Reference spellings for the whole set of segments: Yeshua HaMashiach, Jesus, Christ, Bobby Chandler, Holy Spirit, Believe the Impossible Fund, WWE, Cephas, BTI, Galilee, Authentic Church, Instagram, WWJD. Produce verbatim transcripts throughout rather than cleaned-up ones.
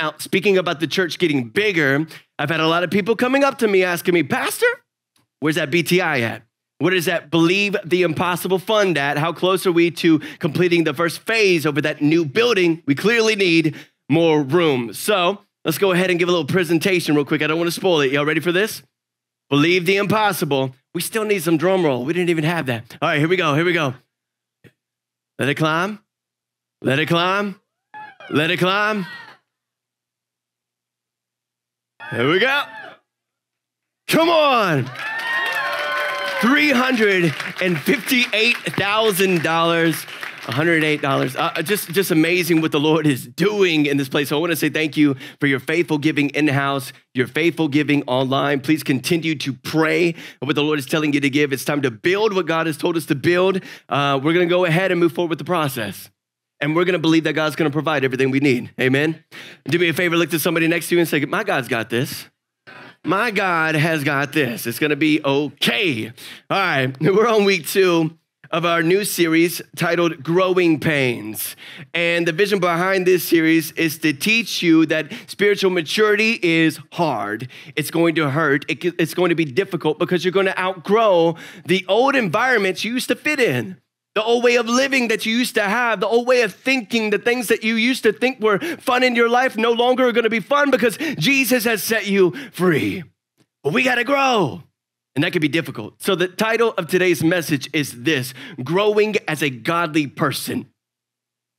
Now, speaking about the church getting bigger, I've had a lot of people coming up to me asking me, Pastor, where's that B T I at? What is that Believe the Impossible Fund at? How close are we to completing the first phase over that new building? We clearly need more room. So let's go ahead and give a little presentation real quick. I don't want to spoil it. Y'all ready for this? Believe the Impossible. We still need some drum roll. We didn't even have that. All right, here we go. Here we go. Let it climb. Let it climb. Let it climb. Here we go. Come on. three hundred fifty-eight thousand dollars. one hundred eight dollars. Uh, just, just amazing what the Lord is doing in this place. So I want to say thank you for your faithful giving in-house, your faithful giving online. Please continue to pray what the Lord is telling you to give. It's time to build what God has told us to build. Uh, we're going to go ahead and move forward with the process. And we're going to believe that God's going to provide everything we need. Amen. Do me a favor, look to somebody next to you and say, my God's got this. My God has got this. It's going to be okay. All right. We're on week two of our new series titled Growing Pains. And the vision behind this series is to teach you that spiritual maturity is hard. It's going to hurt. It, it's going to be difficult because you're going to outgrow the old environments you used to fit in, the old way of living that you used to have, the old way of thinking. The things that you used to think were fun in your life no longer are going to be fun because Jesus has set you free. But we got to grow. And that could be difficult. So the title of today's message is this: growing as a godly person.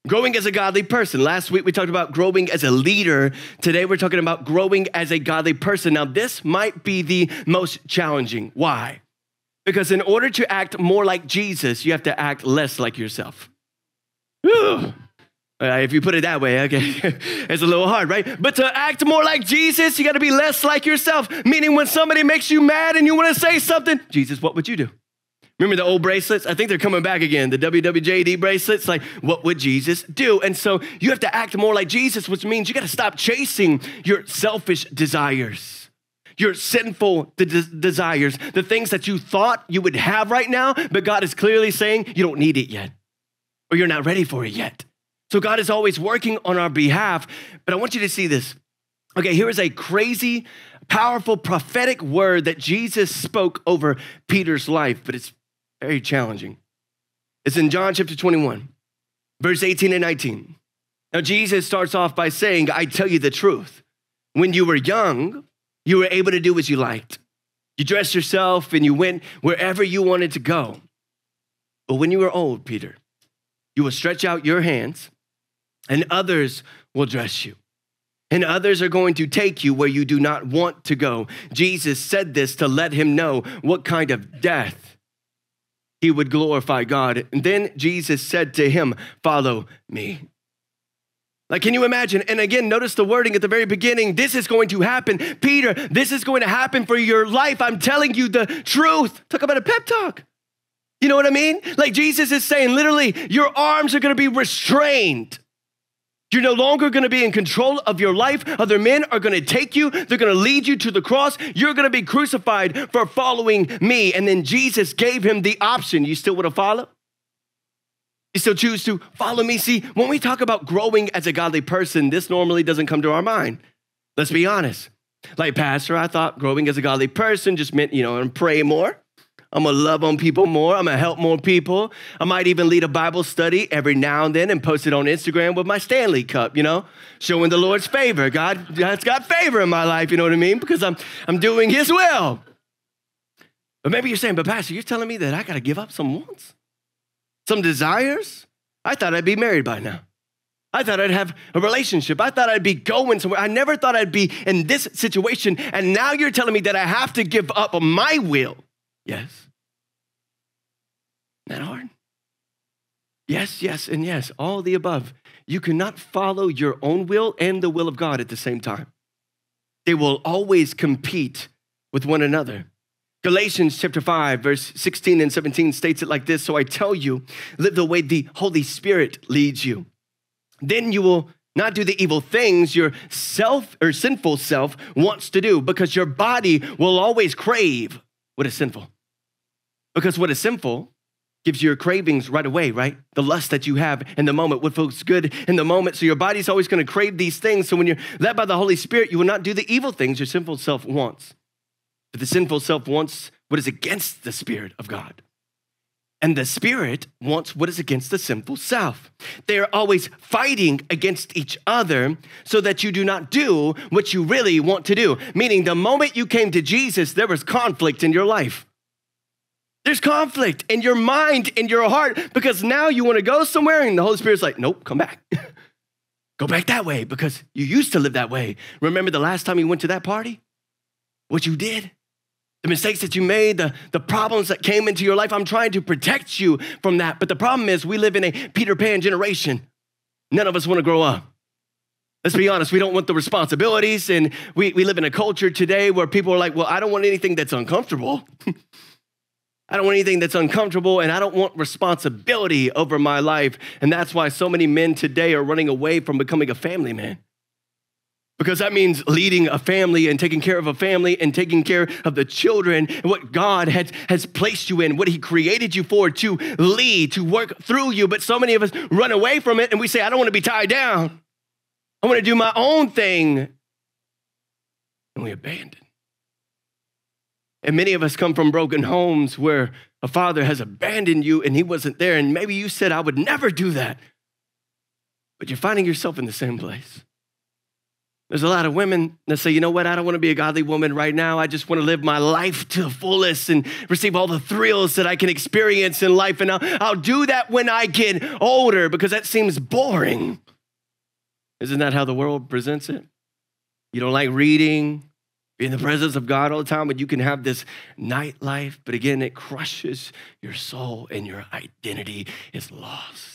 Growing as a godly person. Last week, we talked about growing as a leader. Today, we're talking about growing as a godly person. Now, this might be the most challenging. Why? Because in order to act more like Jesus, you have to act less like yourself. Whew. If you put it that way, okay, it's a little hard, right? But to act more like Jesus, you got to be less like yourself, meaning when somebody makes you mad and you want to say something, Jesus, what would you do? Remember the old bracelets? I think they're coming back again, the W W J D bracelets, like, what would Jesus do? And so you have to act more like Jesus, which means you got to stop chasing your selfish desires. Your sinful de- desires, the things that you thought you would have right now, but God is clearly saying you don't need it yet, or you're not ready for it yet. So God is always working on our behalf, but I want you to see this. Okay, here is a crazy, powerful, prophetic word that Jesus spoke over Peter's life, but it's very challenging. It's in John chapter twenty-one, verse eighteen and nineteen. Now, Jesus starts off by saying, I tell you the truth, when you were young, you were able to do what you liked. You dressed yourself and you went wherever you wanted to go. But when you were old, Peter, you will stretch out your hands and others will dress you. And others are going to take you where you do not want to go. Jesus said this to let him know what kind of death he would glorify God. And then Jesus said to him, follow me. Like, can you imagine? And again, notice the wording at the very beginning. This is going to happen. Peter, this is going to happen for your life. I'm telling you the truth. Talk about a pep talk. You know what I mean? Like, Jesus is saying, literally, your arms are going to be restrained. You're no longer going to be in control of your life. Other men are going to take you. They're going to lead you to the cross. You're going to be crucified for following me. And then Jesus gave him the option. You still want to follow? You still choose to follow me? See, when we talk about growing as a godly person, this normally doesn't come to our mind. Let's be honest. Like, Pastor, I thought growing as a godly person just meant, you know, I'm going to pray more. I'm going to love on people more. I'm going to help more people. I might even lead a Bible study every now and then and post it on Instagram with my Stanley cup, you know, showing the Lord's favor. God, God's got favor in my life, you know what I mean? Because I'm, I'm doing his will. But maybe you're saying, but Pastor, you're telling me that I got to give up some wants? Some desires? I thought I'd be married by now. I thought I'd have a relationship. I thought I'd be going somewhere. I never thought I'd be in this situation. And now you're telling me that I have to give up my will. Yes. Isn't that hard? Yes, yes, and yes. All the above. You cannot follow your own will and the will of God at the same time. They will always compete with one another. Galatians chapter five, verse sixteen and seventeen states it like this. So I tell you, live the way the Holy Spirit leads you. Then you will not do the evil things your self or sinful self wants to do, because your body will always crave what is sinful. Because what is sinful gives you your cravings right away, right? The lust that you have in the moment, what feels good in the moment. So your body's always gonna crave these things. So when you're led by the Holy Spirit, you will not do the evil things your sinful self wants. But the sinful self wants what is against the Spirit of God. And the Spirit wants what is against the sinful self. They are always fighting against each other so that you do not do what you really want to do. Meaning the moment you came to Jesus, there was conflict in your life. There's conflict in your mind, in your heart, because now you want to go somewhere and the Holy Spirit's like, nope, come back. Go back that way because you used to live that way. Remember the last time you went to that party? What you did? The mistakes that you made, the, the problems that came into your life. I'm trying to protect you from that. But the problem is we live in a Peter Pan generation. None of us want to grow up. Let's be honest, we don't want the responsibilities. And we, we live in a culture today where people are like, well, I don't want anything that's uncomfortable. I don't want anything that's uncomfortable, and I don't want responsibility over my life. And that's why so many men today are running away from becoming a family man. Because that means leading a family and taking care of a family and taking care of the children and what God has, has placed you in, what he created you for, to lead, to work through you. But so many of us run away from it and we say, I don't want to be tied down. I want to do my own thing. And we abandon. And many of us come from broken homes where a father has abandoned you and he wasn't there. And maybe you said, I would never do that. But you're finding yourself in the same place. There's a lot of women that say, you know what? I don't want to be a godly woman right now. I just want to live my life to the fullest and receive all the thrills that I can experience in life. And I'll, I'll do that when I get older because that seems boring. Isn't that how the world presents it? You don't like reading. Be in the presence of God all the time, but you can have this nightlife. But again, it crushes your soul and your identity is lost.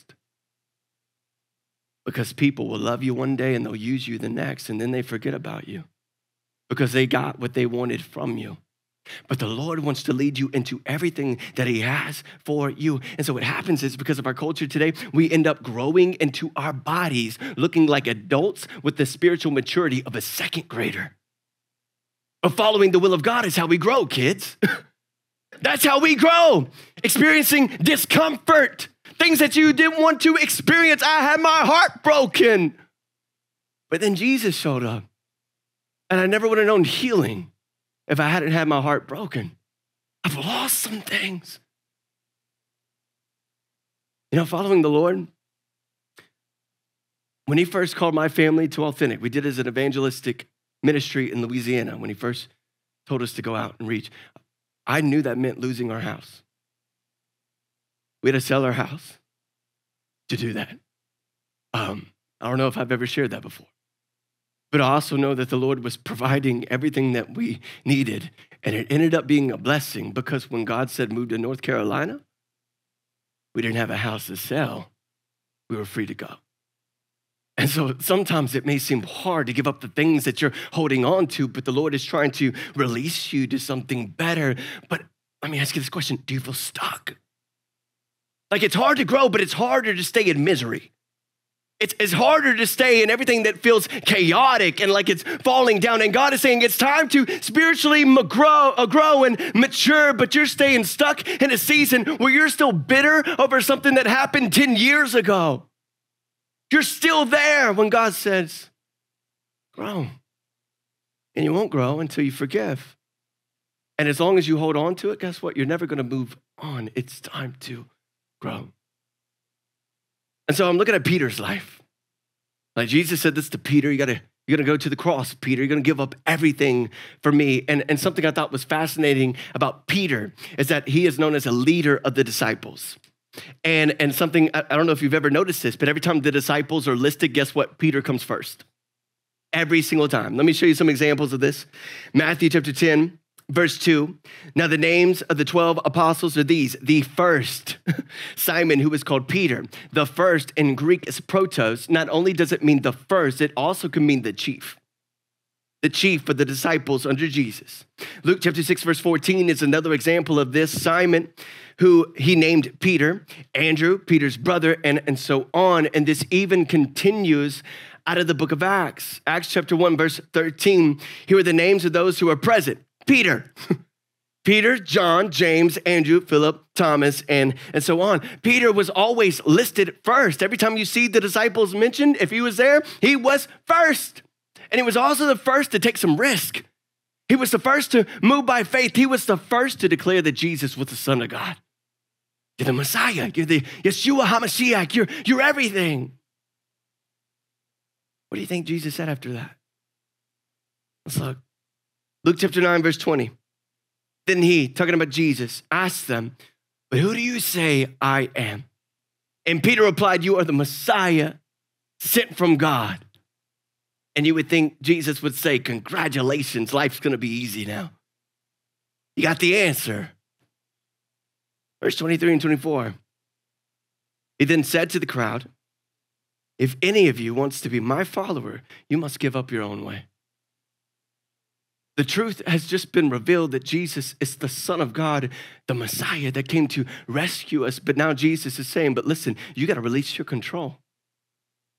Because people will love you one day and they'll use you the next, and then they forget about you because they got what they wanted from you. But the Lord wants to lead you into everything that he has for you. And so what happens is because of our culture today, we end up growing into our bodies, looking like adults with the spiritual maturity of a second grader. But following the will of God is how we grow, kids. That's how we grow. Experiencing discomfort, things that you didn't want to experience. I had my heart broken. But then Jesus showed up, and I never would have known healing if I hadn't had my heart broken. I've lost some things. You know, following the Lord, when he first called my family to Authentic, we did it as an evangelistic ministry in Louisiana when he first told us to go out and reach. I knew that meant losing our house. We had to sell our house to do that. Um, I don't know if I've ever shared that before, but I also know that the Lord was providing everything that we needed, and it ended up being a blessing because when God said move to North Carolina, we didn't have a house to sell. We were free to go. And so sometimes it may seem hard to give up the things that you're holding on to, but the Lord is trying to release you to something better. But let me ask you this question. Do you feel stuck? Like it's hard to grow, but it's harder to stay in misery. It's, it's harder to stay in everything that feels chaotic and like it's falling down. And God is saying it's time to spiritually grow, grow and mature, but you're staying stuck in a season where you're still bitter over something that happened ten years ago. You're still there when God says, grow. And you won't grow until you forgive. And as long as you hold on to it, guess what? You're never going to move on. It's time to grow. And so I'm looking at Peter's life. Like Jesus said this to Peter, you gotta, you're going to go to the cross, Peter. You're going to give up everything for me. And, and something I thought was fascinating about Peter is that he is known as a leader of the disciples. And, and something, I don't know if you've ever noticed this, but every time the disciples are listed, guess what? Peter comes first. Every single time. Let me show you some examples of this. Matthew chapter ten, verse two. Now the names of the twelve apostles are these. The first, Simon, who is called Peter. The first in Greek is protos. Not only does it mean the first, it also can mean the chief. The chief of the disciples under Jesus. Luke chapter six, verse fourteen is another example of this. Simon, who he named Peter, Andrew, Peter's brother, and, and so on. And this even continues out of the book of Acts. Acts chapter one, verse thirteen. Here are the names of those who are present. Peter, Peter, John, James, Andrew, Philip, Thomas, and, and so on. Peter was always listed first. Every time you see the disciples mentioned, if he was there, he was first. And he was also the first to take some risk. He was the first to move by faith. He was the first to declare that Jesus was the Son of God. You're the Messiah. You're the Yeshua HaMashiach. You're, you're everything. What do you think Jesus said after that? Let's look. Luke chapter nine, verse twenty. Then he, talking about Jesus, asked them, but who do you say I am? And Peter replied, you are the Messiah sent from God. And you would think Jesus would say, congratulations, life's going to be easy now. You got the answer. Verse twenty-three and twenty-four. He then said to the crowd, if any of you wants to be my follower, you must give up your own way. The truth has just been revealed that Jesus is the Son of God, the Messiah that came to rescue us. But now Jesus is saying, but listen, you got to release your control.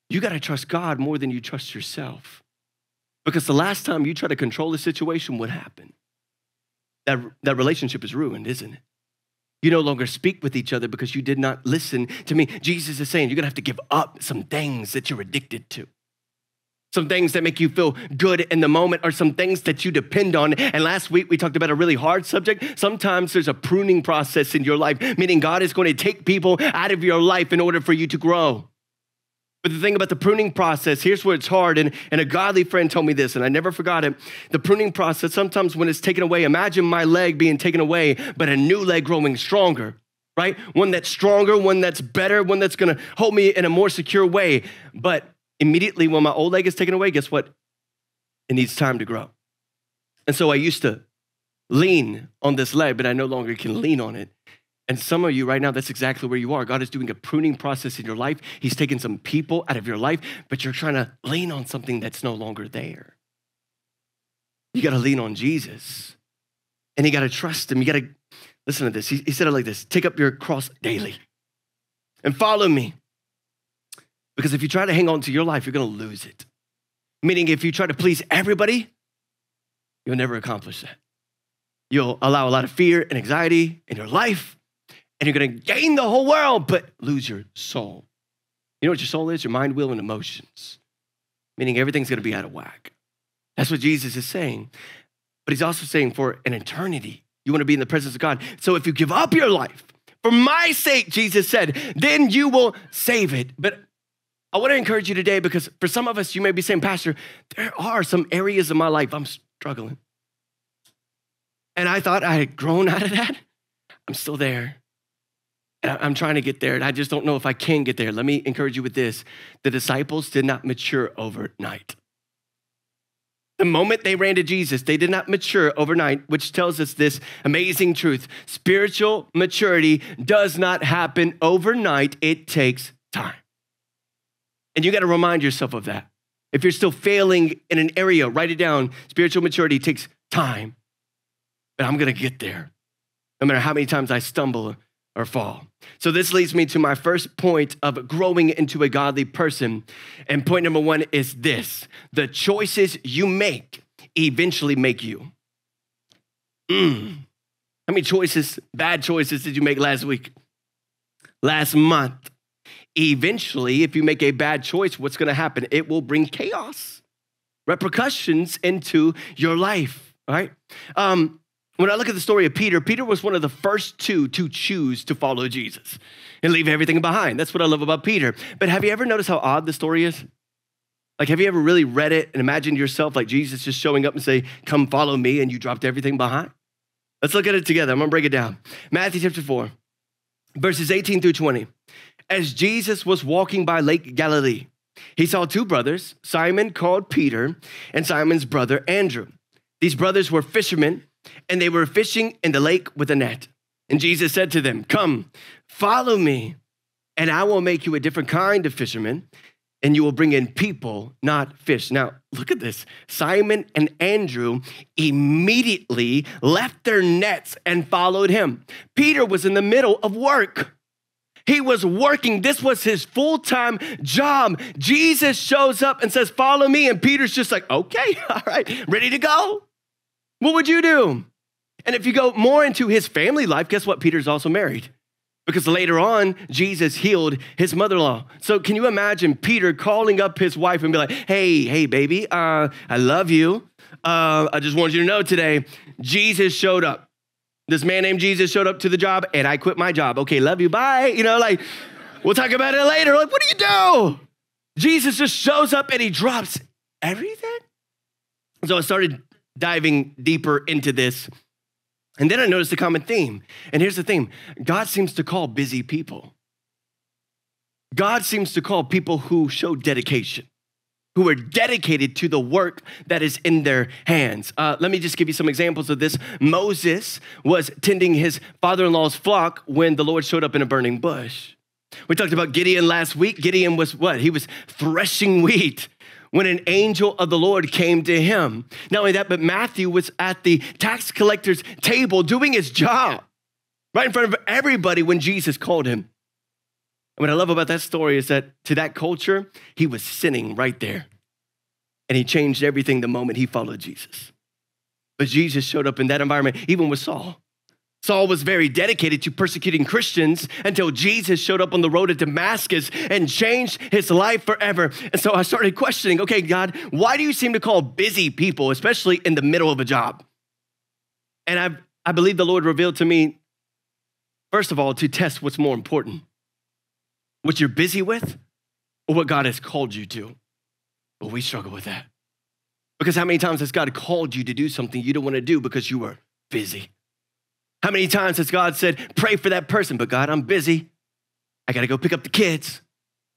You got to trust God more than you trust yourself. Because the last time you try to control the situation, what happened? That, that relationship is ruined, isn't it? You no longer speak with each other because you did not listen to me. Jesus is saying, you're going to have to give up some things that you're addicted to. Some things that make you feel good in the moment are some things that you depend on. And last week, we talked about a really hard subject. Sometimes there's a pruning process in your life, meaning God is going to take people out of your life in order for you to grow. But the thing about the pruning process, here's where it's hard. And, and a godly friend told me this, and I never forgot it. The pruning process, sometimes when it's taken away, imagine my leg being taken away, but a new leg growing stronger, right? One that's stronger, one that's better, one that's going to hold me in a more secure way. But immediately when my old leg is taken away, guess what? It needs time to grow. And so I used to lean on this leg, but I no longer can lean on it. And some of you right now, that's exactly where you are. God is doing a pruning process in your life. He's taking some people out of your life, but you're trying to lean on something that's no longer there. You got to lean on Jesus, and you got to trust him. You got to, listen to this. He, he said it like this, take up your cross daily and follow me. Because if you try to hang on to your life, you're going to lose it. Meaning if you try to please everybody, you'll never accomplish that. You'll allow a lot of fear and anxiety in your life, and you're going to gain the whole world, but lose your soul. You know what your soul is? Your mind, will, and emotions. Meaning everything's going to be out of whack. That's what Jesus is saying. But he's also saying for an eternity, you want to be in the presence of God. So if you give up your life for my sake, Jesus said, then you will save it. But I want to encourage you today, because for some of us, you may be saying, Pastor, there are some areas of my life I'm struggling. And I thought I had grown out of that. I'm still there. And I'm trying to get there. And I just don't know if I can get there. Let me encourage you with this. The disciples did not mature overnight. The moment they ran to Jesus, they did not mature overnight, which tells us this amazing truth. Spiritual maturity does not happen overnight. It takes time. And you got to remind yourself of that. If you're still failing in an area, write it down. Spiritual maturity takes time, but I'm going to get there no matter how many times I stumble or fall. So this leads me to my first point of growing into a godly person. And point number one is this: the choices you make eventually make you. Mm. How many choices, bad choices did you make last week, last month? Eventually, if you make a bad choice, what's going to happen? It will bring chaos, repercussions into your life, all right? Um, when I look at the story of Peter, Peter was one of the first two to choose to follow Jesus and leave everything behind. That's what I love about Peter. But have you ever noticed how odd the story is? Like, have you ever really read it and imagined yourself like Jesus just showing up and say, come follow me, and you dropped everything behind? Let's look at it together. I'm going to break it down. Matthew chapter four, verses eighteen through twenty. As Jesus was walking by Lake Galilee, he saw two brothers, Simon called Peter and Simon's brother Andrew. These brothers were fishermen, and they were fishing in the lake with a net. And Jesus said to them, come, follow me, and I will make you a different kind of fisherman, and you will bring in people, not fish. Now, look at this. Simon and Andrew immediately left their nets and followed him. Peter was in the middle of work. He was working. This was his full-time job. Jesus shows up and says, follow me. And Peter's just like, okay, all right, ready to go. What would you do? And if you go more into his family life, guess what? Peter's also married, because later on, Jesus healed his mother-in-law. So can you imagine Peter calling up his wife and be like, hey, hey, baby, uh, I love you. Uh, I just wanted you to know today, Jesus showed up. This man named Jesus showed up to the job and I quit my job. Okay, love you, bye. You know, like, we'll talk about it later. Like, what do you do? Jesus just shows up and he drops everything. So I started diving deeper into this. And then I noticed a common theme. And here's the theme. God seems to call busy people. God seems to call people who show dedication, who are dedicated to the work that is in their hands. Uh, let me just give you some examples of this. Moses was tending his father-in-law's flock when the Lord showed up in a burning bush. We talked about Gideon last week. Gideon was what? He was threshing wheat when an angel of the Lord came to him. Not only that, but Matthew was at the tax collector's table doing his job right in front of everybody when Jesus called him. And what I love about that story is that to that culture, he was sinning right there. And he changed everything the moment he followed Jesus. But Jesus showed up in that environment, even with Saul. Saul was very dedicated to persecuting Christians until Jesus showed up on the road to Damascus and changed his life forever. And so I started questioning, okay, God, why do you seem to call busy people, especially in the middle of a job? And I, I believe the Lord revealed to me, first of all, to test what's more important, what you're busy with or what God has called you to. But we struggle with that, because how many times has God called you to do something you don't want to do because you are busy? How many times has God said, pray for that person, but God, I'm busy. I got to go pick up the kids.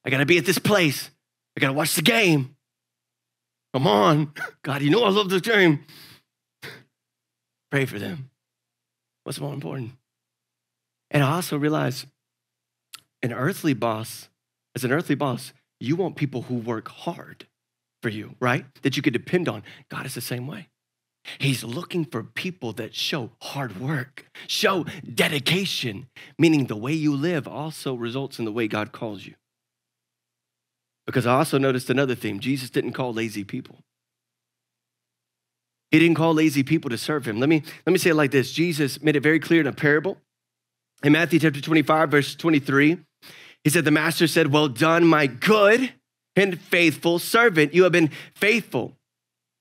I got to be at this place. I got to watch the game. Come on. God, you know I love this game. Pray for them. What's more important? And I also realized an earthly boss, as an earthly boss, you want people who work hard for you, right? That you could depend on. God is the same way. He's looking for people that show hard work, show dedication, meaning the way you live also results in the way God calls you. Because I also noticed another theme. Jesus didn't call lazy people. He didn't call lazy people to serve him. Let me, let me say it like this. Jesus made it very clear in a parable. In Matthew chapter twenty-five, verse twenty-three, he said, the master said, well done, my good and faithful servant. You have been faithful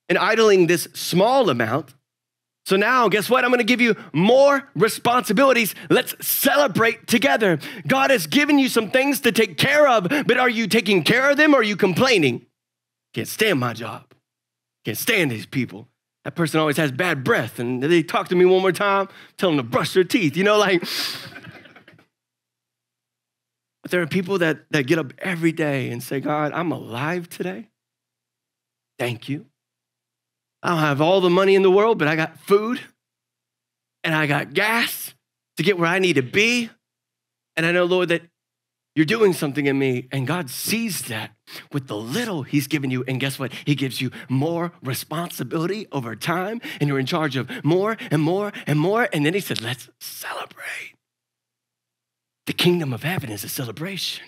and idling this small amount. So now, guess what? I'm gonna give you more responsibilities. Let's celebrate together. God has given you some things to take care of, but are you taking care of them or are you complaining? Can't stand my job. Can't stand these people. That person always has bad breath and they talk to me one more time, tell them to brush their teeth, you know, like. But there are people that, that get up every day and say, God, I'm alive today. Thank you. I don't have all the money in the world, but I got food and I got gas to get where I need to be. And I know, Lord, that you're doing something in me. And God sees that with the little he's given you. And guess what? He gives you more responsibility over time. And you're in charge of more and more and more. And then he said, let's celebrate. The kingdom of heaven is a celebration.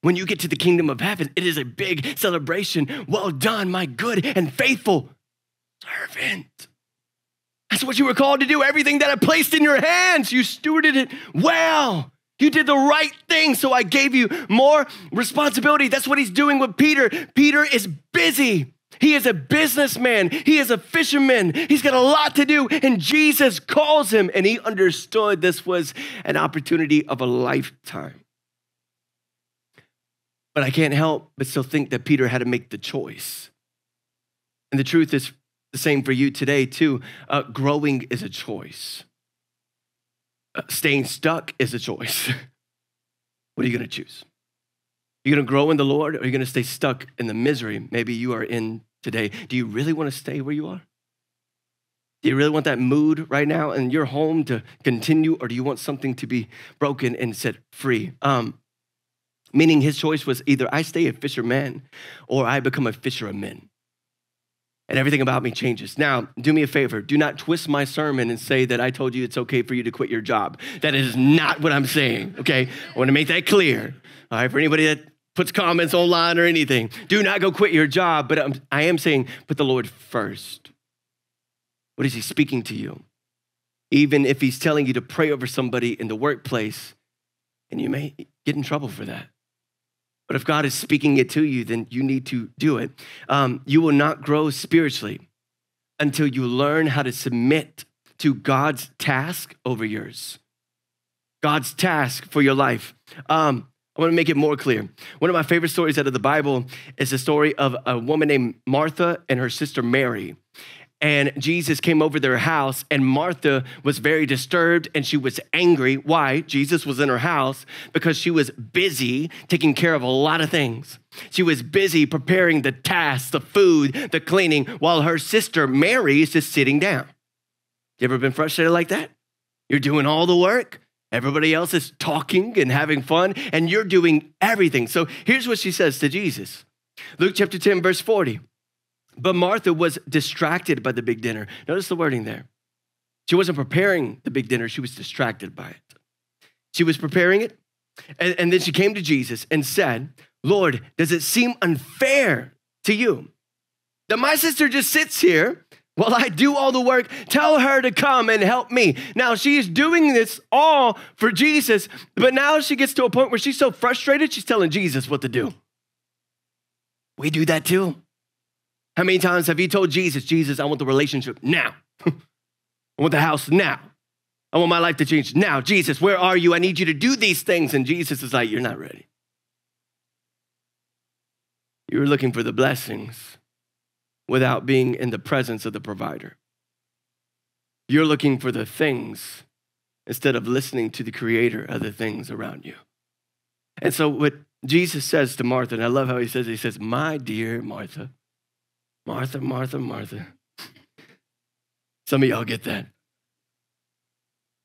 When you get to the kingdom of heaven, it is a big celebration. Well done, my good and faithful servant. That's what you were called to do. Everything that I placed in your hands, you stewarded it well. You did the right thing, so I gave you more responsibility. That's what he's doing with Peter. Peter is busy. He is a businessman. He is a fisherman. He's got a lot to do, and Jesus calls him, and he understood this was an opportunity of a lifetime. But I can't help but still think that Peter had to make the choice. And the truth is, the same for you today too. Uh, growing is a choice. Uh, staying stuck is a choice. What are you going to choose? You're going to grow in the Lord, or you're going to stay stuck in the misery maybe you are in today. Do you really want to stay where you are? Do you really want that mood right now in your home to continue, or do you want something to be broken and set free? Um, meaning his choice was either I stay a fisherman or I become a fisher of men. And everything about me changes. Now, do me a favor. Do not twist my sermon and say that I told you it's okay for you to quit your job. That is not what I'm saying, okay? I want to make that clear. All right, for anybody that puts comments online or anything, do not go quit your job, but I'm, I am saying put the Lord first. What is he speaking to you? Even if he's telling you to pray over somebody in the workplace, and you may get in trouble for that. But if God is speaking it to you, then you need to do it. Um, you will not grow spiritually until you learn how to submit to God's task over yours. God's task for your life. Um, I want to make it more clear. One of my favorite stories out of the Bible is the story of a woman named Martha and her sister Mary. And Jesus came over their house, and Martha was very disturbed and she was angry. Why? Jesus was in her house because she was busy taking care of a lot of things. She was busy preparing the tasks, the food, the cleaning, while her sister Mary is just sitting down. You ever been frustrated like that? You're doing all the work. Everybody else is talking and having fun, and you're doing everything. So here's what she says to Jesus. Luke chapter ten, verse forty. But Martha was distracted by the big dinner. Notice the wording there. She wasn't preparing the big dinner. She was distracted by it. She was preparing it. And, and then she came to Jesus and said, Lord, does it seem unfair to you that my sister just sits here while I do all the work? Tell her to come and help me. Now, she's doing this all for Jesus, but now she gets to a point where she's so frustrated, she's telling Jesus what to do. We do that too. How many times have you told Jesus, Jesus, I want the relationship now. I want the house now. I want my life to change now. Jesus, where are you? I need you to do these things. And Jesus is like, you're not ready. You were looking for the blessings without being in the presence of the provider. You're looking for the things instead of listening to the creator of the things around you. And so what Jesus says to Martha, and I love how he says, he says, my dear Martha, Martha, Martha, Martha. Some of y'all get that.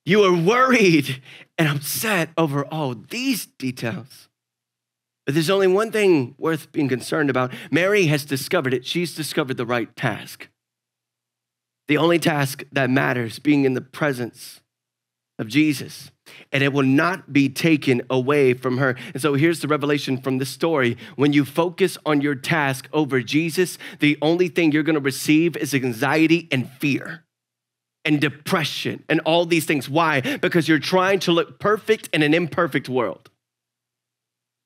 You are worried and upset over all these details. But there's only one thing worth being concerned about. Mary has discovered it. She's discovered the right task. The only task that matters, being in the presence of Jesus. And it will not be taken away from her. And so here's the revelation from this story. When you focus on your task over Jesus, the only thing you're going to receive is anxiety and fear and depression and all these things. Why? Because you're trying to look perfect in an imperfect world.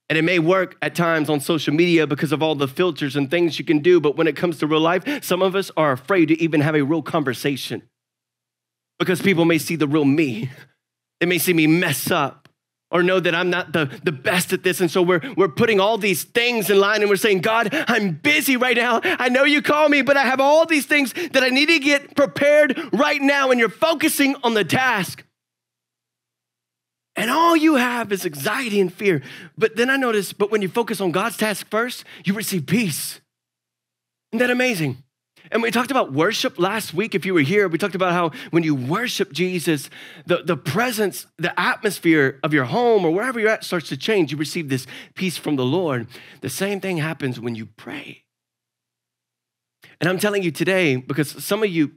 And it may work at times on social media because of all the filters and things you can do. But when it comes to real life, some of us are afraid to even have a real conversation because people may see the real me. They may see me mess up or know that I'm not the, the best at this. And so we're, we're putting all these things in line and we're saying, God, I'm busy right now. I know you call me, but I have all these things that I need to get prepared right now. And you're focusing on the task. And all you have is anxiety and fear. But then I noticed, but when you focus on God's task first, you receive peace. Isn't that amazing? And we talked about worship last week. If you were here, we talked about how when you worship Jesus, the, the presence, the atmosphere of your home or wherever you're at starts to change. You receive this peace from the Lord. The same thing happens when you pray. And I'm telling you today, because some of you,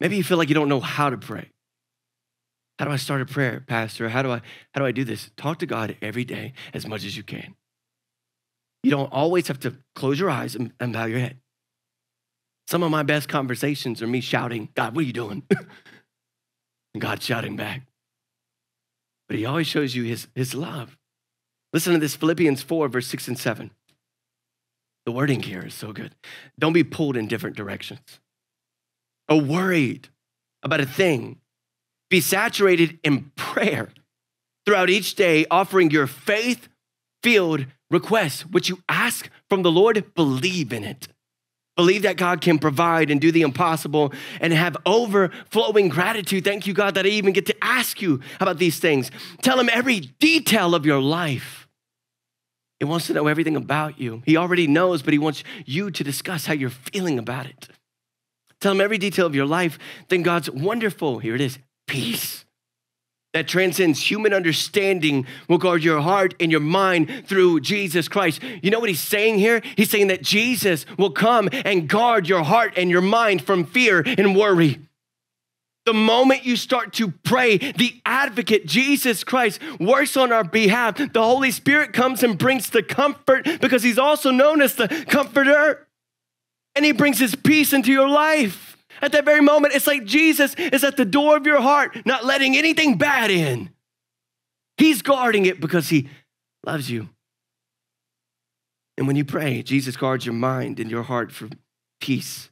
maybe you feel like you don't know how to pray. How do I start a prayer, Pastor? How do I, how do I do this? Talk to God every day as much as you can. You don't always have to close your eyes and, and bow your head. Some of my best conversations are me shouting, God, what are you doing? And God shouting back. But he always shows you his, his love. Listen to this, Philippians four, verse six and seven. The wording here is so good. Don't be pulled in different directions or worried about a thing. Be saturated in prayer throughout each day, offering your faith-filled requests. What you ask from the Lord, believe in it. Believe that God can provide and do the impossible and have overflowing gratitude. Thank you, God, that I even get to ask you about these things. Tell him every detail of your life. He wants to know everything about you. He already knows, but he wants you to discuss how you're feeling about it. Tell him every detail of your life. Then God's wonderful, here it is, peace that transcends human understanding will guard your heart and your mind through Jesus Christ. You know what he's saying here? He's saying that Jesus will come and guard your heart and your mind from fear and worry. The moment you start to pray, the advocate, Jesus Christ, works on our behalf. The Holy Spirit comes and brings the comfort because he's also known as the comforter. And he brings his peace into your life. At that very moment, it's like Jesus is at the door of your heart, not letting anything bad in. He's guarding it because he loves you. And when you pray, Jesus guards your mind and your heart for peace.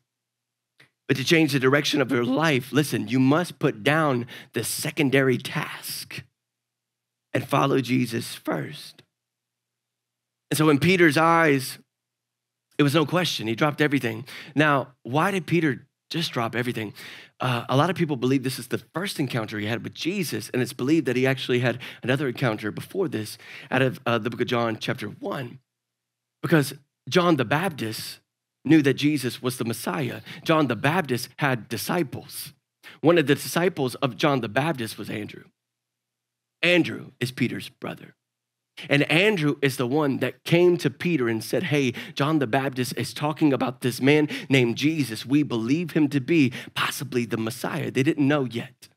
But to change the direction of your life, listen, you must put down the secondary task and follow Jesus first. And so in Peter's eyes, it was no question. He dropped everything. Now, why did Peter just drop everything? Uh, a lot of people believe this is the first encounter he had with Jesus, and it's believed that he actually had another encounter before this out of uh, the book of John chapter one, because John the Baptist knew that Jesus was the Messiah. John the Baptist had disciples. One of the disciples of John the Baptist was Andrew. Andrew is Peter's brother. And Andrew is the one that came to Peter and said, hey, John the Baptist is talking about this man named Jesus. We believe him to be possibly the Messiah. They didn't know yet.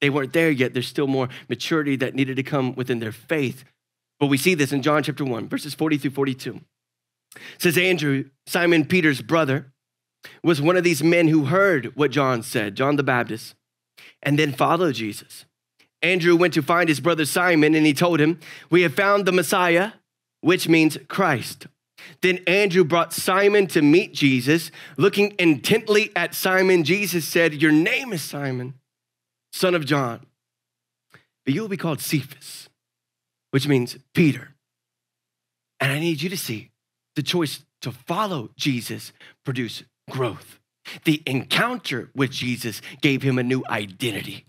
They weren't there yet. There's still more maturity that needed to come within their faith. But we see this in John chapter one, verses forty through forty-two. It says, Andrew, Simon Peter's brother, was one of these men who heard what John said, John the Baptist, and then followed Jesus. Andrew went to find his brother Simon, and he told him, we have found the Messiah, which means Christ. Then Andrew brought Simon to meet Jesus. Looking intently at Simon, Jesus said, your name is Simon, son of John, but you will be called Cephas, which means Peter. And I need you to see the choice to follow Jesus produced growth. The encounter with Jesus gave him a new identity.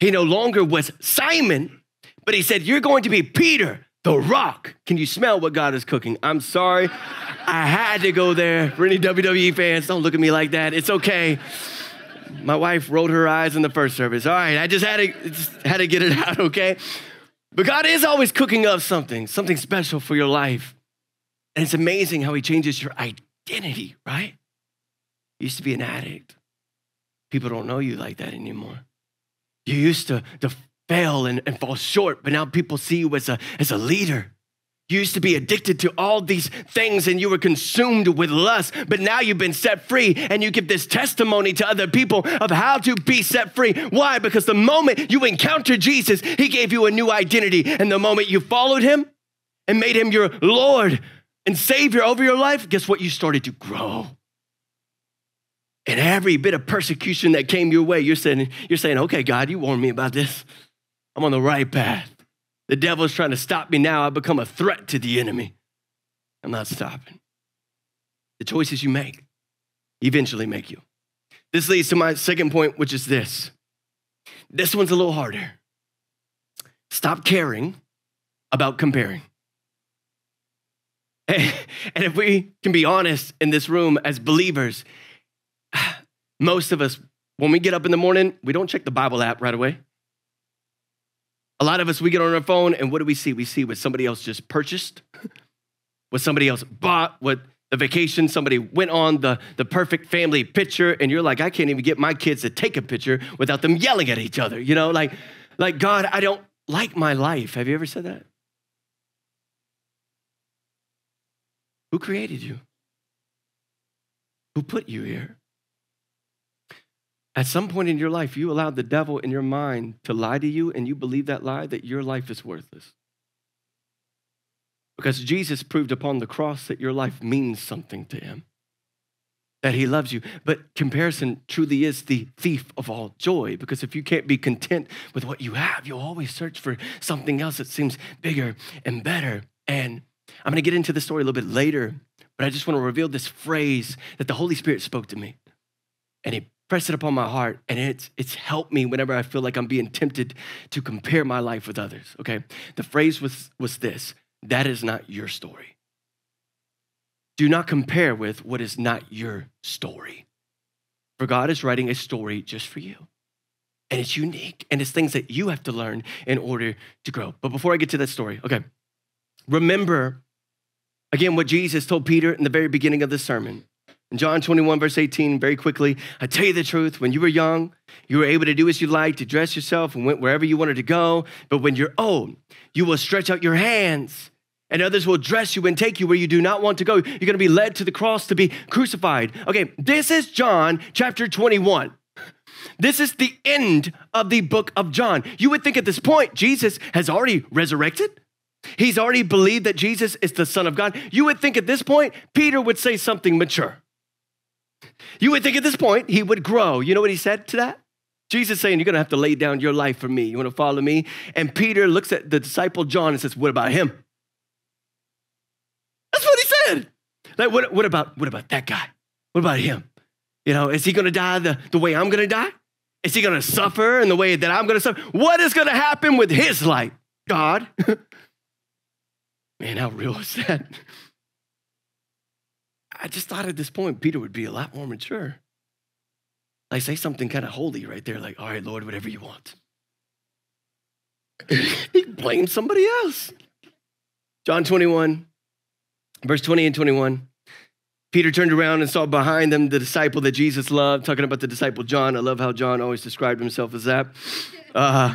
He no longer was Simon, but he said, you're going to be Peter, the rock. Can you smell what God is cooking? I'm sorry, I had to go there. For any W W E fans, don't look at me like that. It's okay. My wife rolled her eyes in the first service. All right, I just had to, just had to get it out, okay? But God is always cooking up something, something special for your life. And it's amazing how he changes your identity, right? You used to be an addict. People don't know you like that anymore. You used to, to fail and, and fall short, but now people see you as a, as a leader. You used to be addicted to all these things and you were consumed with lust, but now you've been set free and you give this testimony to other people of how to be set free. Why? Because the moment you encountered Jesus, he gave you a new identity. And the moment you followed him and made him your Lord and Savior over your life, guess what? You started to grow. And every bit of persecution that came your way, you're saying, you're saying, okay, God, you warned me about this. I'm on the right path. The devil's trying to stop me now. I've become a threat to the enemy. I'm not stopping. The choices you make eventually make you. This leads to my second point, which is this. This one's a little harder. Stop caring about comparing. And if we can be honest in this room as believers, most of us, when we get up in the morning, we don't check the Bible app right away. A lot of us, we get on our phone and what do we see? We see what somebody else just purchased, what somebody else bought, what the vacation somebody went on, the, the perfect family picture. And you're like, I can't even get my kids to take a picture without them yelling at each other. You know, like, like God, I don't like my life. Have you ever said that? Who created you? Who put you here? At some point in your life, you allowed the devil in your mind to lie to you, and you believe that lie that your life is worthless. Because Jesus proved upon the cross that your life means something to him, that he loves you. But comparison truly is the thief of all joy, because if you can't be content with what you have, you'll always search for something else that seems bigger and better. And I'm gonna get into the story a little bit later, but I just wanna reveal this phrase that the Holy Spirit spoke to me, and he pressed it upon my heart, and it's, it's helped me whenever I feel like I'm being tempted to compare my life with others, okay? The phrase was, was this: that is not your story. Do not compare with what is not your story. For God is writing a story just for you. And it's unique, and it's things that you have to learn in order to grow. But before I get to that story, okay, remember, again, what Jesus told Peter in the very beginning of the sermon. In John twenty-one, verse eighteen, very quickly, I tell you the truth, when you were young, you were able to do as you liked, to dress yourself and went wherever you wanted to go. But when you're old, you will stretch out your hands and others will dress you and take you where you do not want to go. You're going to be led to the cross to be crucified. Okay, this is John chapter twenty-one. This is the end of the book of John. You would think at this point, Jesus has already resurrected. He's already believed that Jesus is the Son of God. You would think at this point, Peter would say something mature. You would think at this point, he would grow. You know what he said to that? Jesus saying, you're going to have to lay down your life for me. You want to follow me? And Peter looks at the disciple John and says, what about him? That's what he said. Like, what, what about, what about that guy? What about him? You know, is he going to die the, the way I'm going to die? Is he going to suffer in the way that I'm going to suffer? What is going to happen with his life? God. Man, how real is that? I just thought at this point, Peter would be a lot more mature. Like, say something kind of holy right there. Like, all right, Lord, whatever you want. He blames somebody else. John twenty-one, verse twenty and twenty-one. Peter turned around and saw behind them the disciple that Jesus loved. Talking about the disciple John. I love how John always described himself as that. Uh,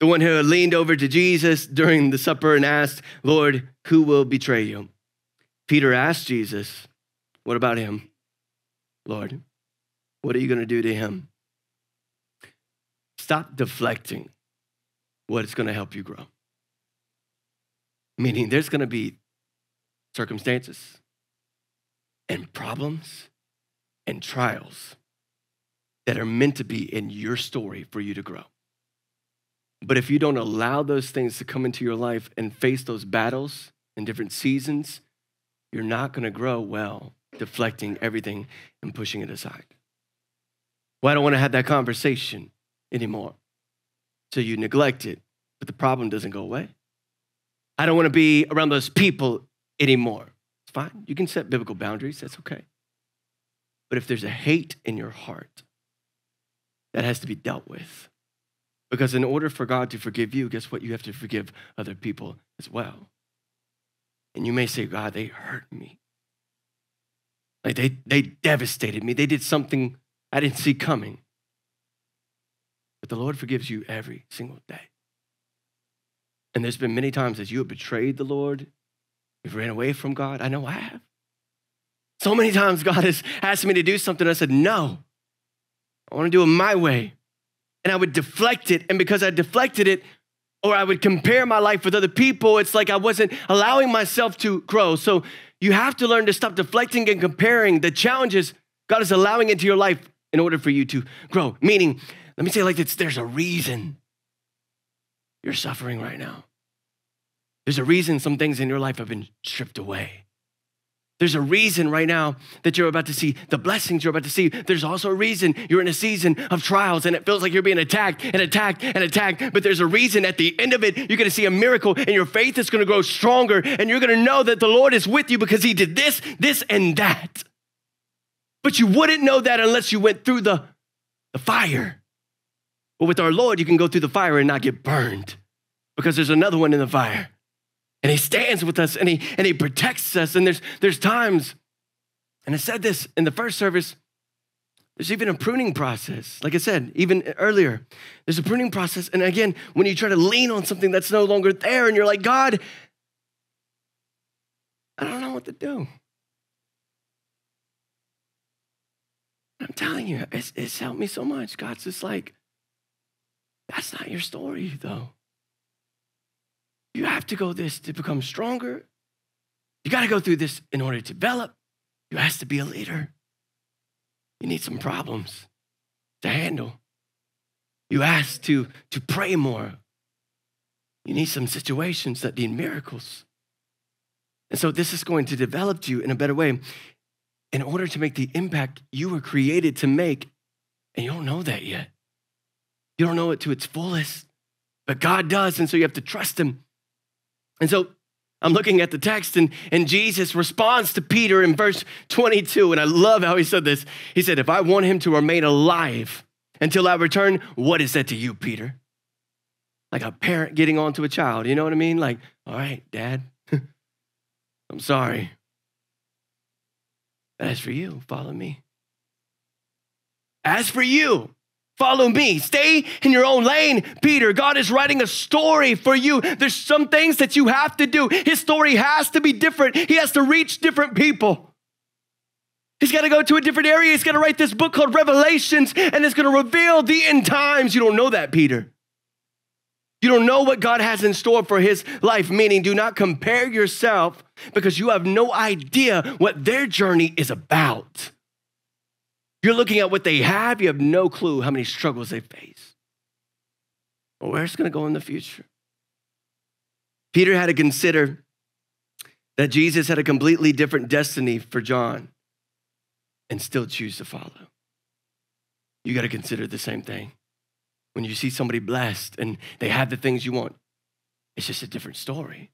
the one who leaned over to Jesus during the supper and asked, Lord, who will betray you? Peter asked Jesus, what about him? Lord, what are you going to do to him? Stop deflecting what is going to help you grow. Meaning there's going to be circumstances and problems and trials that are meant to be in your story for you to grow. But if you don't allow those things to come into your life and face those battles in different seasons, you're not gonna grow well, deflecting everything and pushing it aside. Well, I don't wanna have that conversation anymore. So you neglect it, but the problem doesn't go away. I don't wanna be around those people anymore. Fine, you can set biblical boundaries, that's okay. But if there's a hate in your heart, that has to be dealt with. Because in order for God to forgive you, guess what? You have to forgive other people as well. And you may say, God, they hurt me. Like they, they devastated me. They did something I didn't see coming. But the Lord forgives you every single day. And there's been many times as you have betrayed the Lord, you've ran away from God. I know I have. So many times God has asked me to do something. I said, no, I want to do it my way. And I would deflect it. And because I deflected it, or I would compare my life with other people, it's like I wasn't allowing myself to grow. So you have to learn to stop deflecting and comparing the challenges God is allowing into your life in order for you to grow. Meaning, let me say it like this, there's a reason you're suffering right now. There's a reason some things in your life have been stripped away. There's a reason right now that you're about to see the blessings you're about to see. There's also a reason you're in a season of trials and it feels like you're being attacked and attacked and attacked. But there's a reason at the end of it, you're going to see a miracle and your faith is going to grow stronger and you're going to know that the Lord is with you because he did this, this, and that. But you wouldn't know that unless you went through the, the fire. But with our Lord, you can go through the fire and not get burned because there's another one in the fire. And he stands with us and he, and he protects us. And there's, there's times, and I said this in the first service, there's even a pruning process. Like I said, even earlier, there's a pruning process. And again, when you try to lean on something that's no longer there and you're like, God, I don't know what to do. I'm telling you, it's, it's helped me so much. God's just like, that's not your story though. You have to go this to become stronger. You got to go through this in order to develop. You have to be a leader. You need some problems to handle. You ask to, to pray more. You need some situations that need miracles. And so this is going to develop you in a better way in order to make the impact you were created to make. And you don't know that yet. You don't know it to its fullest, but God does. And so you have to trust him. And so I'm looking at the text and, and Jesus responds to Peter in verse twenty-two. And I love how he said this. He said, if I want him to remain alive until I return, what is that to you, Peter? Like a parent getting onto a child. You know what I mean? Like, all right, Dad, I'm sorry. But as for you, follow me. As for you, Follow me. Stay in your own lane, Peter. God is writing a story for you. There's some things that you have to do. His story has to be different. He has to reach different people. He's got to go to a different area. He's got to write this book called Revelations, and it's going to reveal the end times. You don't know that, Peter. You don't know what God has in store for his life, meaning do not compare yourself because you have no idea what their journey is about. You're looking at what they have. You have no clue how many struggles they face or where it's going to go in the future. Peter had to consider that Jesus had a completely different destiny for John and still choose to follow. You got to consider the same thing. When you see somebody blessed and they have the things you want, it's just a different story.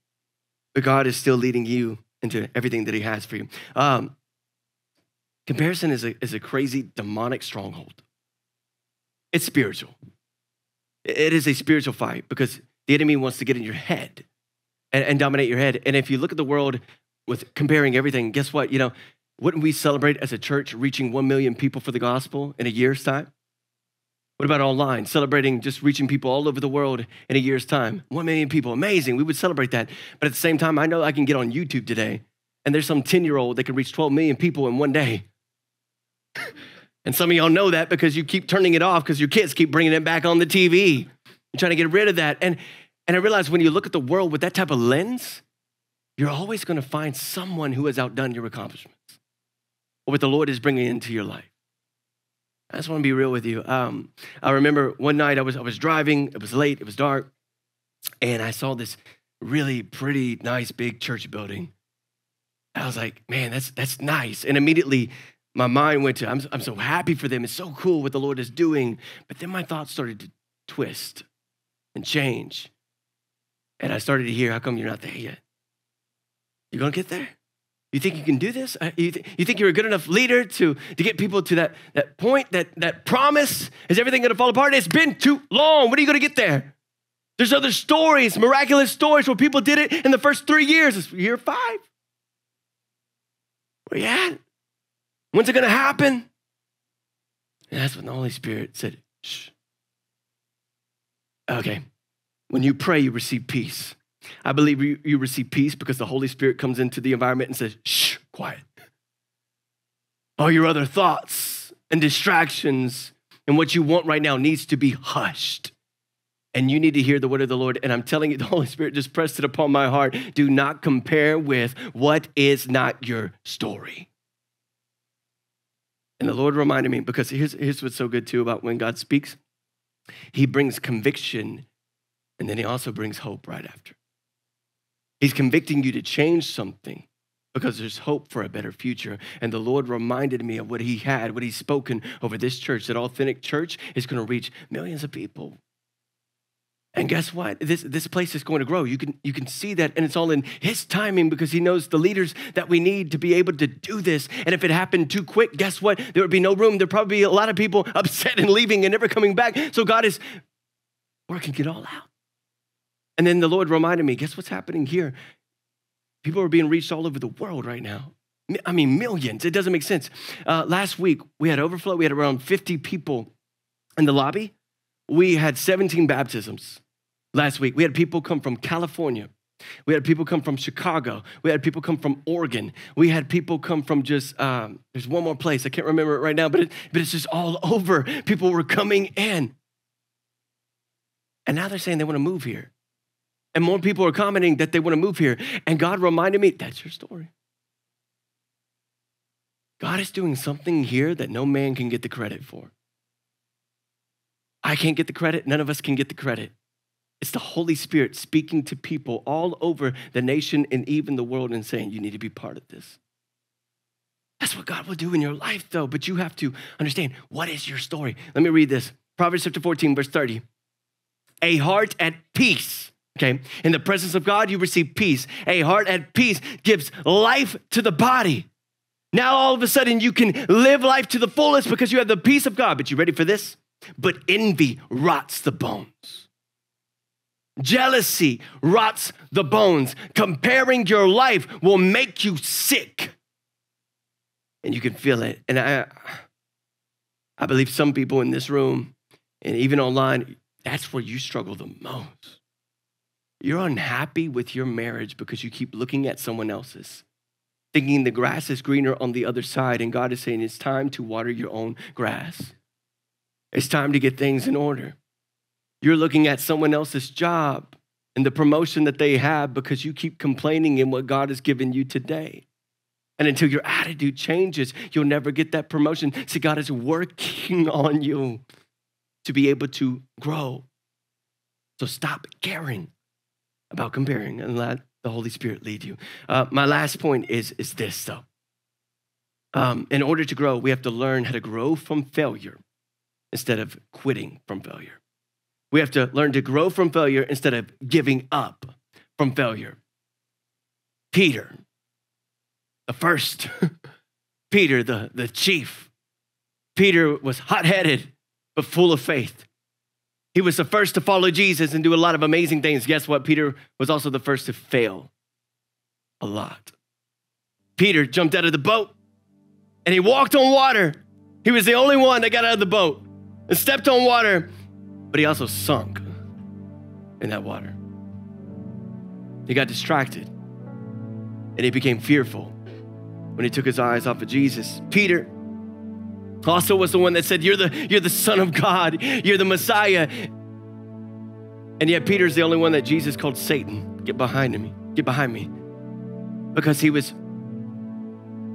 But God is still leading you into everything that he has for you. Um, Comparison is a, is a crazy demonic stronghold. It's spiritual. It is a spiritual fight because the enemy wants to get in your head and, and dominate your head. And if you look at the world with comparing everything, guess what? You know, wouldn't we celebrate as a church reaching one million people for the gospel in a year's time? What about online? Celebrating just reaching people all over the world in a year's time. one million people, amazing. We would celebrate that. But at the same time, I know I can get on YouTube today and there's some ten-year-old that can reach twelve million people in one day. And some of y'all know that because you keep turning it off because your kids keep bringing it back on the T V. You're trying to get rid of that. And, and I realize when you look at the world with that type of lens, you're always going to find someone who has outdone your accomplishments or what the Lord is bringing into your life. I just want to be real with you. Um, I remember one night I was, I was driving. It was late. It was dark. And I saw this really pretty, nice, big church building. I was like, man, that's, that's nice. And immediately, my mind went to, I'm, I'm so happy for them. It's so cool what the Lord is doing. But then my thoughts started to twist and change. And I started to hear, how come you're not there yet? You're going to get there? You think you can do this? You, th you think you're a good enough leader to, to get people to that, that point, that, that promise? Is everything going to fall apart? It's been too long. When are you going to get there? There's other stories, miraculous stories where people did it in the first three years. It's year five. Where you at? When's it going to happen? And that's when the Holy Spirit said, shh. Okay. When you pray, you receive peace. I believe you, you receive peace because the Holy Spirit comes into the environment and says, shh, quiet. All your other thoughts and distractions and what you want right now needs to be hushed. And you need to hear the word of the Lord. And I'm telling you, the Holy Spirit just pressed it upon my heart. Do not compare with what is not your story. And the Lord reminded me, because here's, here's what's so good too about when God speaks. He brings conviction, and then he also brings hope right after. He's convicting you to change something because there's hope for a better future. And the Lord reminded me of what he had, what he's spoken over this church, that Authentic Church is going to reach millions of people. And guess what? This, this place is going to grow. You can, you can see that, and it's all in his timing because he knows the leaders that we need to be able to do this. And if it happened too quick, guess what? There would be no room. There'd probably be a lot of people upset and leaving and never coming back. So God is working it all out. And then the Lord reminded me, guess what's happening here? People are being reached all over the world right now. I mean, millions. It doesn't make sense. Uh, last week, we had overflow. We had around fifty people in the lobby. We had seventeen baptisms last week. We had people come from California. We had people come from Chicago. We had people come from Oregon. We had people come from just, um, there's one more place. I can't remember it right now, but, it, but it's just all over. People were coming in. And now they're saying they want to move here. And more people are commenting that they want to move here. And God reminded me, that's your story. God is doing something here that no man can get the credit for. I can't get the credit. None of us can get the credit. It's the Holy Spirit speaking to people all over the nation and even the world and saying, you need to be part of this. That's what God will do in your life, though. But you have to understand, what is your story? Let me read this. Proverbs chapter fourteen, verse thirty. A heart at peace. Okay. In the presence of God, you receive peace. A heart at peace gives life to the body. Now, all of a sudden, you can live life to the fullest because you have the peace of God. But you ready for this? But envy rots the bones. Jealousy rots the bones. Comparing your life will make you sick. And you can feel it. And I, I believe some people in this room and even online, that's where you struggle the most. You're unhappy with your marriage because you keep looking at someone else's, thinking the grass is greener on the other side, and God is saying it's time to water your own grass. It's time to get things in order. You're looking at someone else's job and the promotion that they have because you keep complaining in what God has given you today. And until your attitude changes, you'll never get that promotion. See, God is working on you to be able to grow. So stop caring about comparing and let the Holy Spirit lead you. Uh, my last point is, is this, though. Um, in order to grow, we have to learn how to grow from failure instead of quitting from failure. We have to learn to grow from failure instead of giving up from failure. Peter, the first, Peter, the, the chief. Peter was hot-headed, but full of faith. He was the first to follow Jesus and do a lot of amazing things. Guess what? Peter was also the first to fail a lot. Peter jumped out of the boat and he walked on water. He was the only one that got out of the boat and stepped on water, but he also sunk in that water. He got distracted and he became fearful when he took his eyes off of Jesus. Peter also was the one that said, you're the, you're the Son of God. You're the Messiah. And yet Peter's the only one that Jesus called Satan. Get behind me. Get behind me. Because he was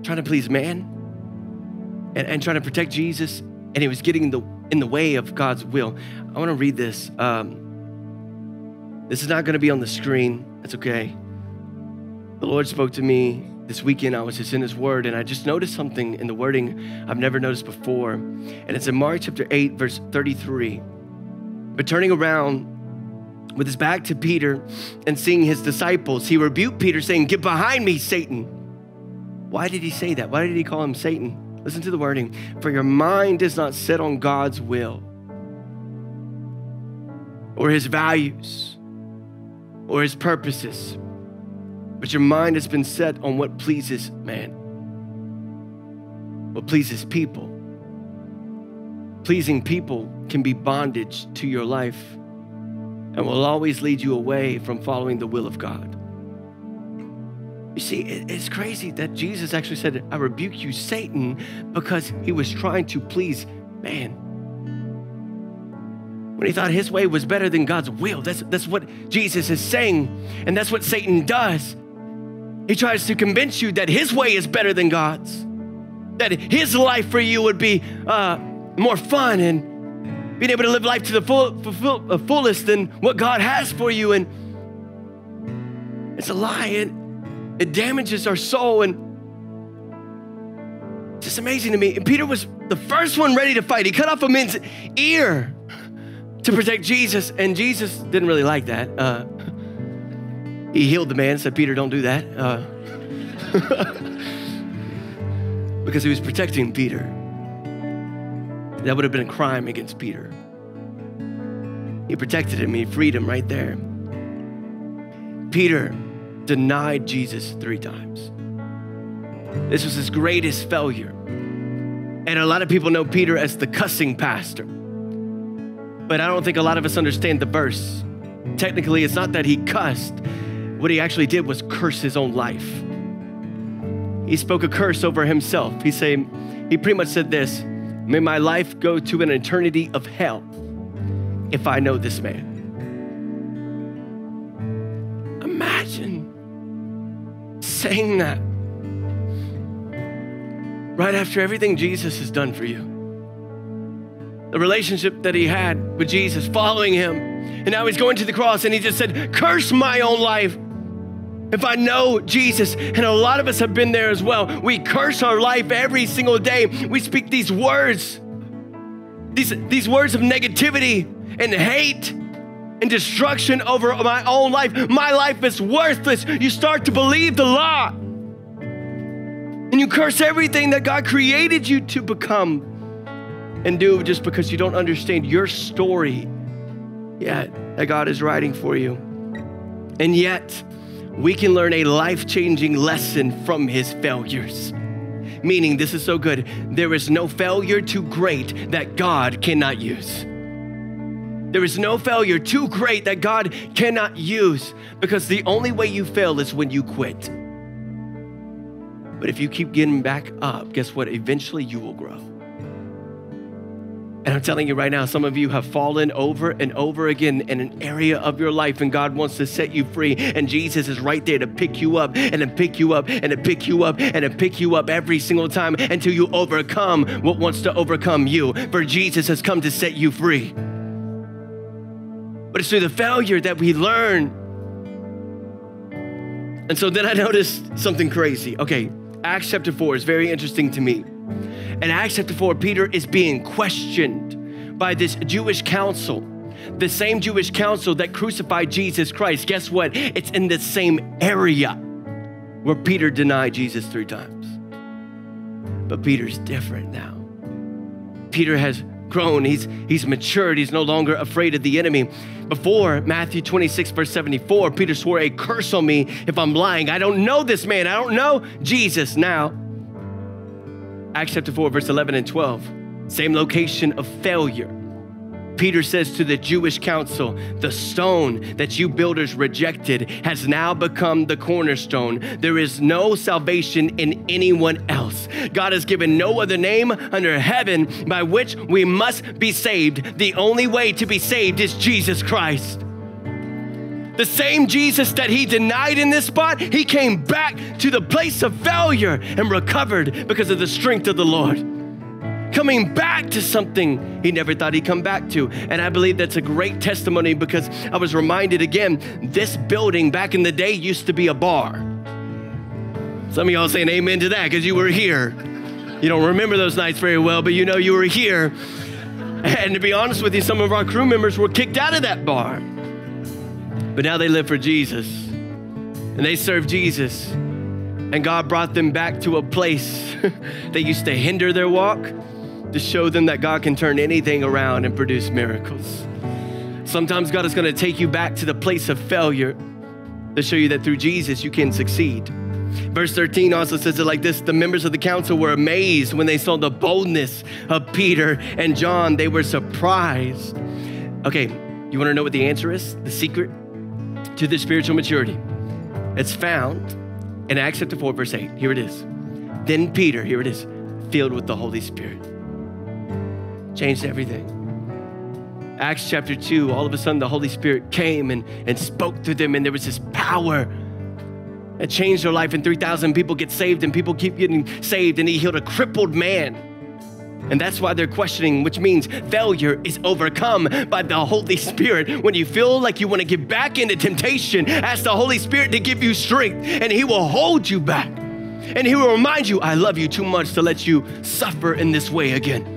trying to please man and, and trying to protect Jesus. And he was getting in the, in the way of God's will. I want to read this. Um, this is not going to be on the screen. That's okay. The Lord spoke to me this weekend. I was just in his word and I just noticed something in the wording I've never noticed before. And it's in Mark chapter eight, verse thirty-three. But turning around with his back to Peter and seeing his disciples, he rebuked Peter saying, get behind me, Satan. Why did he say that? Why did he call him Satan? Listen to the wording. For your mind does not set on God's will or his values or his purposes, but your mind has been set on what pleases man, what pleases people. Pleasing people can be bondage to your life and will always lead you away from following the will of God. You see, it's crazy that Jesus actually said, I rebuke you, Satan, because he was trying to please man. When he thought his way was better than God's will, that's, that's what Jesus is saying. And that's what Satan does. He tries to convince you that his way is better than God's, that his life for you would be uh, more fun and being able to live life to the full, fulfill, uh, fullest than what God has for you. And it's a lie. It, it damages our soul. And it's just amazing to me. And Peter was the first one ready to fight. He cut off a man's ear to protect Jesus. And Jesus didn't really like that. Uh, he healed the man, said, Peter, don't do that. Uh, because he was protecting Peter. That would have been a crime against Peter. He protected him, he freed him right there. Peter denied Jesus three times. This was his greatest failure. And a lot of people know Peter as the cussing pastor. But I don't think a lot of us understand the verse. Technically, it's not that he cussed. What he actually did was curse his own life. He spoke a curse over himself. He say, he pretty much said this, may my life go to an eternity of hell if I know this man. Imagine saying that right after everything Jesus has done for you. The relationship that he had with Jesus, following him. And now he's going to the cross and he just said, curse my own life if I know Jesus. And a lot of us have been there as well. We curse our life every single day. We speak these words, these, these words of negativity and hate and destruction over my own life. My life is worthless. You start to believe the lie. And you curse everything that God created you to become and do just because you don't understand your story yet that God is writing for you. And yet, we can learn a life-changing lesson from his failures. Meaning, this is so good, there is no failure too great that God cannot use. There is no failure too great that God cannot use, because the only way you fail is when you quit. But if you keep getting back up, guess what? Eventually you will grow. And I'm telling you right now, some of you have fallen over and over again in an area of your life, and God wants to set you free. And Jesus is right there to pick you up and to pick you up and to pick you up and to pick you up every single time until you overcome what wants to overcome you. For Jesus has come to set you free. But it's through the failure that we learn. And so then I noticed something crazy. Okay, Acts chapter four is very interesting to me. In Acts chapter four, Peter is being questioned by this Jewish council, the same Jewish council that crucified Jesus Christ. Guess what? It's in the same area where Peter denied Jesus three times. But Peter's different now. Peter has grown. He's, he's matured. He's no longer afraid of the enemy. Before, Matthew twenty-six, verse seventy-four, Peter swore a curse on me if I'm lying. I don't know this man. I don't know Jesus now. Acts chapter four, verse eleven and twelve, same location of failure. Peter says to the Jewish council, the stone that you builders rejected has now become the cornerstone. There is no salvation in anyone else. God has given no other name under heaven by which we must be saved. The only way to be saved is Jesus Christ. The same Jesus that he denied in this spot, he came back to the place of failure and recovered because of the strength of the Lord. Coming back to something he never thought he'd come back to. And I believe that's a great testimony, because I was reminded again, this building back in the day used to be a bar. Some of y'all saying amen to that because you were here. You don't remember those nights very well, but you know you were here. And to be honest with you, some of our crew members were kicked out of that bar. But now they live for Jesus and they serve Jesus, and God brought them back to a place that used to hinder their walk to show them that God can turn anything around and produce miracles. Sometimes God is going to take you back to the place of failure to show you that through Jesus you can succeed. Verse thirteen also says it like this: the members of the council were amazed when they saw the boldness of Peter and John. They were surprised. Okay, you want to know what the answer is? The secret to the spiritual maturity. It's found in Acts chapter four, verse eight. Here it is. Then Peter, here it is, filled with the Holy Spirit. Changed everything. Acts chapter two, all of a sudden the Holy Spirit came and, and spoke to them, and there was this power that changed their life, and three thousand people get saved, and people keep getting saved, and he healed a crippled man. And that's why they're questioning, which means failure is overcome by the Holy Spirit. When you feel like you want to get back into temptation, ask the Holy Spirit to give you strength, and he will hold you back. And he will remind you, I love you too much to let you suffer in this way again.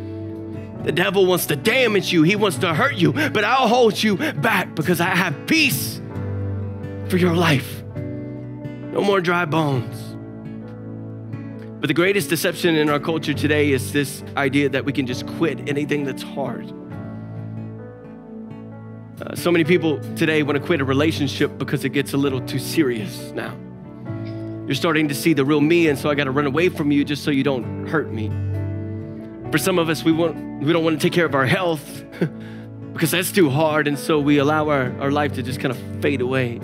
The devil wants to damage you. He wants to hurt you, but I'll hold you back because I have peace for your life. No more dry bones. But the greatest deception in our culture today is this idea that we can just quit anything that's hard. Uh, so many people today want to quit a relationship because it gets a little too serious now. You're starting to see the real me, and so I got to run away from you just so you don't hurt me. For some of us, we, want, we don't want to take care of our health because that's too hard, and so we allow our, our life to just kind of fade away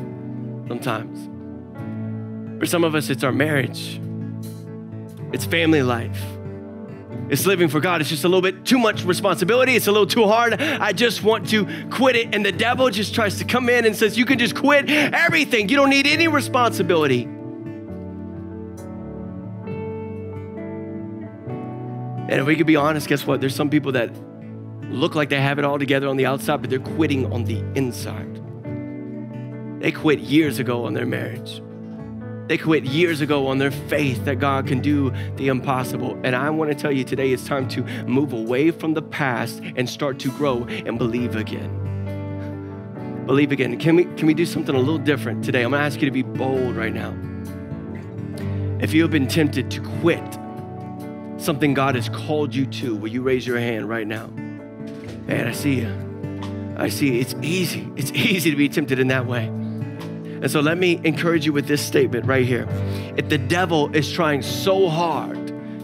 sometimes. For some of us, it's our marriage. It's family life. It's living for God. It's just a little bit too much responsibility. It's a little too hard. I just want to quit it. And the devil just tries to come in and says, you can just quit everything. You don't need any responsibility. And if we could be honest, guess what? There's some people that look like they have it all together on the outside, but they're quitting on the inside. They quit years ago on their marriage. They quit years ago on their faith that God can do the impossible. And I want to tell you today, it's time to move away from the past and start to grow and believe again. Believe again. Can we, can we do something a little different today? I'm going to ask you to be bold right now. If you have been tempted to quit something God has called you to, will you raise your hand right now? Man, I see you. I see you. It's easy. It's easy to be tempted in that way. And so let me encourage you with this statement right here. If the devil is trying so hard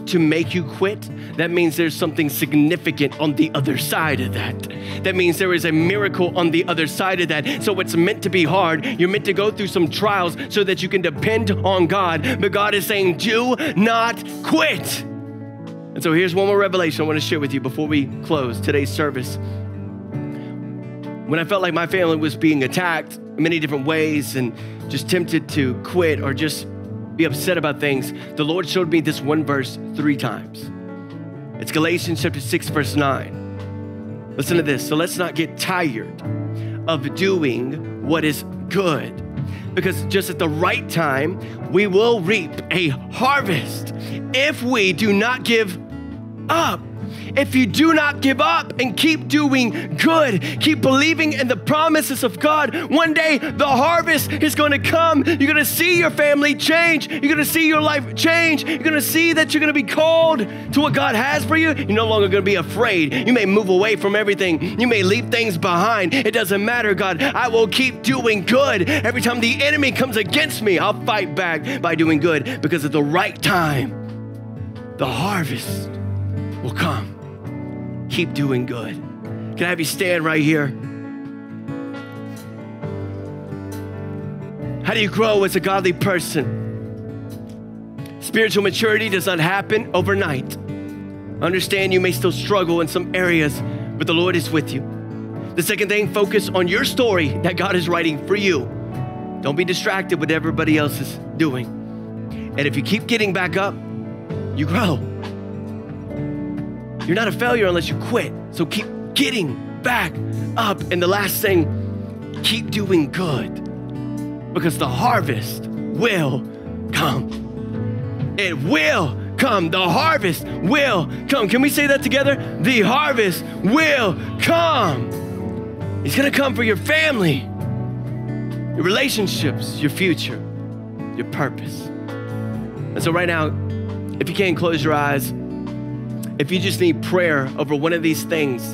to make you quit, that means there's something significant on the other side of that. That means there is a miracle on the other side of that. So it's meant to be hard. You're meant to go through some trials so that you can depend on God. But God is saying, do not quit. And so here's one more revelation I want to share with you before we close today's service. When I felt like my family was being attacked in many different ways and just tempted to quit or just be upset about things, the Lord showed me this one verse three times. It's Galatians chapter six, verse nine. Listen to this. So let's not get tired of doing what is good, because just at the right time, we will reap a harvest if we do not give up. If you do not give up and keep doing good, keep believing in the promises of God, one day the harvest is going to come. You're going to see your family change. You're going to see your life change. You're going to see that you're going to be called to what God has for you. You're no longer going to be afraid. You may move away from everything. You may leave things behind. It doesn't matter, God. I will keep doing good. Every time the enemy comes against me, I'll fight back by doing good, because at the right time, the harvest will come. Keep doing good. Can I have you stand right here? How do you grow as a godly person? Spiritual maturity does not happen overnight. I understand you may still struggle in some areas, but the Lord is with you. The second thing, focus on your story that God is writing for you. Don't be distracted with everybody else is doing. And if you keep getting back up, you grow. You're not a failure unless you quit. So keep getting back up. And the last thing, keep doing good, because the harvest will come. It will come. The harvest will come. Can we say that together? The harvest will come. It's going to come for your family, your relationships, your future, your purpose. And so right now, if you can, close your eyes. If you just need prayer over one of these things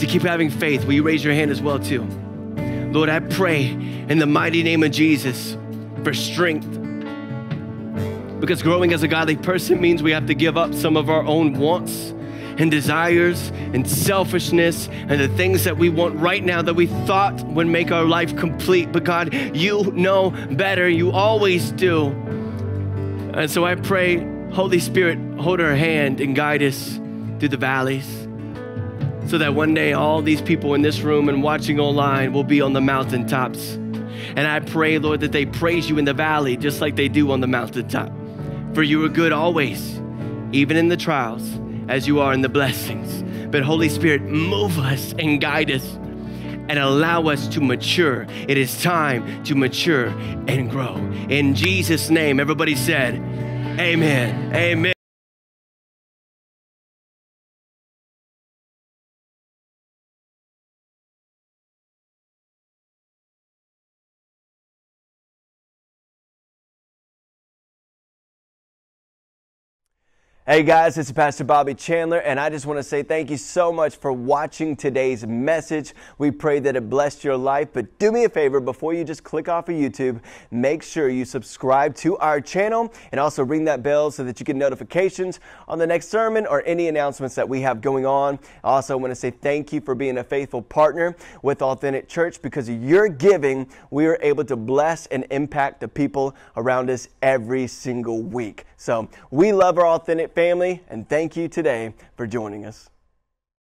to keep having faith, will you raise your hand as well too? Lord, I pray in the mighty name of Jesus for strength, because growing as a godly person means we have to give up some of our own wants and desires and selfishness and the things that we want right now that we thought would make our life complete. But God, you know better. You always do. And so I pray, Holy Spirit, hold our hand and guide us through the valleys, so that one day all these people in this room and watching online will be on the mountaintops. And I pray, Lord, that they praise you in the valley just like they do on the mountaintop. For you are good always, even in the trials, as you are in the blessings. But Holy Spirit, move us and guide us and allow us to mature. It is time to mature and grow. In Jesus' name, everybody said, amen, amen. Hey guys, it's Pastor Bobby Chandler, and I just want to say thank you so much for watching today's message. We pray that it blessed your life, but do me a favor, before you just click off of YouTube, make sure you subscribe to our channel and also ring that bell so that you get notifications on the next sermon or any announcements that we have going on. I also want to say thank you for being a faithful partner with Authentic Church. Because of your giving, we are able to bless and impact the people around us every single week. So we love our Authentic family, and thank you today for joining us.